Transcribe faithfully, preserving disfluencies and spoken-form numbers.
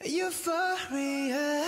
Euphoria.